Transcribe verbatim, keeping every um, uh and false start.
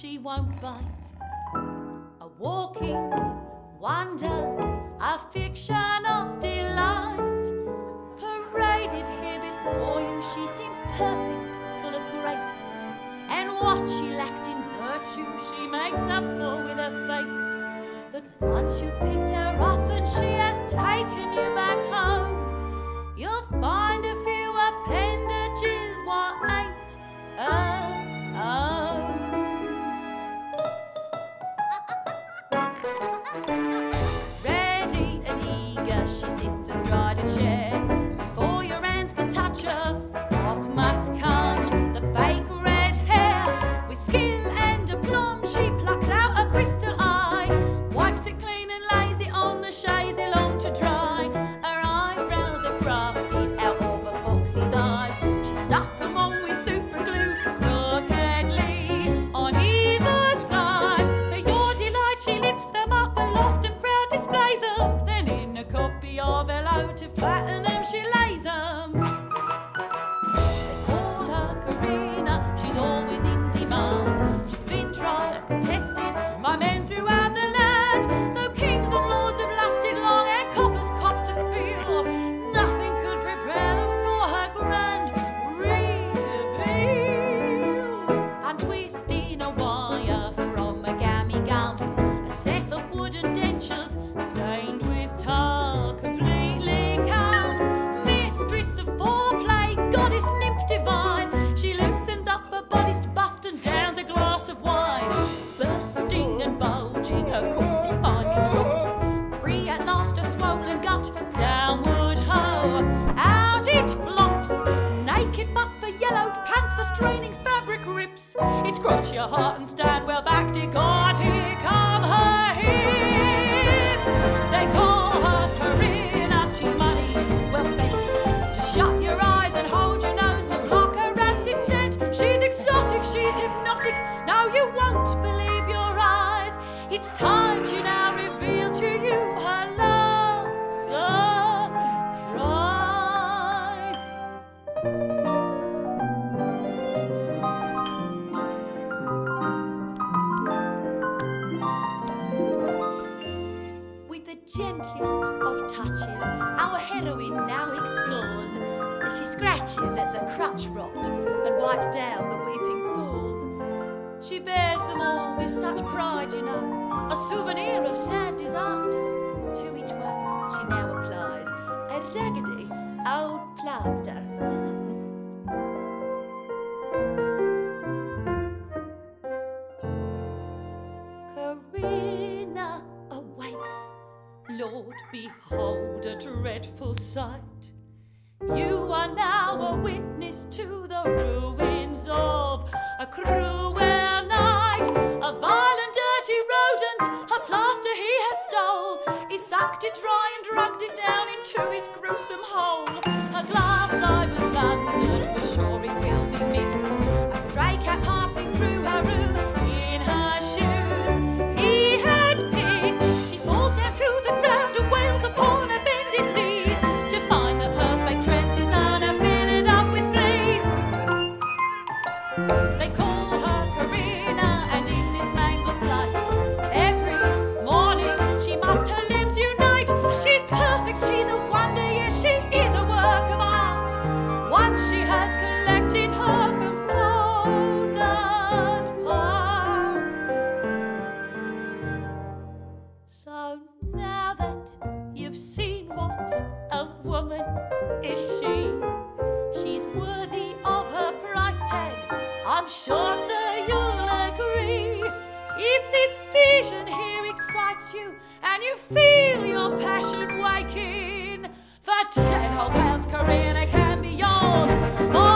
she won't bite. A walking wonder, a fiction of delight. Paraded here before you, she seems perfect, full of grace. And what she lacks in virtue, she makes up for with her face. But once you've picked her up and she has taken you back home, you'll find a few appendages what ain't her own. Ready and eager, she sits astride a chair. Before your hands can touch her, off must come the fake red hair. With skill and aplomb, she plucks out her crystal eye, wipes it clean and lays it on the chaise long to dry. Her eyebrows are crafted out of a fox's eye. She stuck them on with super glue, crookedly on either side. For your delight, she lifts them up aloft and proud displays them. Then in a copy of Hello to flatten them, she lays them. They call her Corinna, she's always in demand. She's been tried, tested by men throughout the land. Though kings and lords have lasted long and coppers copped to feel, nothing could prepare them for her grand reveal. And twisting a wire from a gammy gums, a set of wooden dentures stained with tar completely comes. Mistress of foreplay, goddess nymph divine, she loosens up her bodice to bust and downs a glass of wine. Bursting and bulging, her corset finally drops, free at last, her swollen gut downward ho. Out it flops, naked but for yellowed pants, the straining fabric rips. It's cross your heart and stand well back, dear God, here come her hips. They call her Corinna, she's money well spent. To shut your eyes and hold your nose, to clock her rancid scent. She's exotic, she's hypnotic, no you won't believe your eyes. It's time she now revealed to you her love. Gentlest of touches, our heroine now explores. As she scratches at the crutch rot and wipes down the weeping sores, she bears them all with such pride, you know, a souvenir of sad disaster. To each one she now applies a raggedy old plaster. Corinna awakes. Lord, behold a dreadful sight. You are now a witness to the ruins of a cruel night. A vile and dirty rodent, a plaster he has stole. He sucked it dry and dragged it down into his gruesome hole. A glass eye was plundered, for sure it will be missed. A stray cat passing through her room, I'm sure, sir, you'll agree. If this vision here excites you and you feel your passion waking, for ten whole pounds, Corinna can be yours.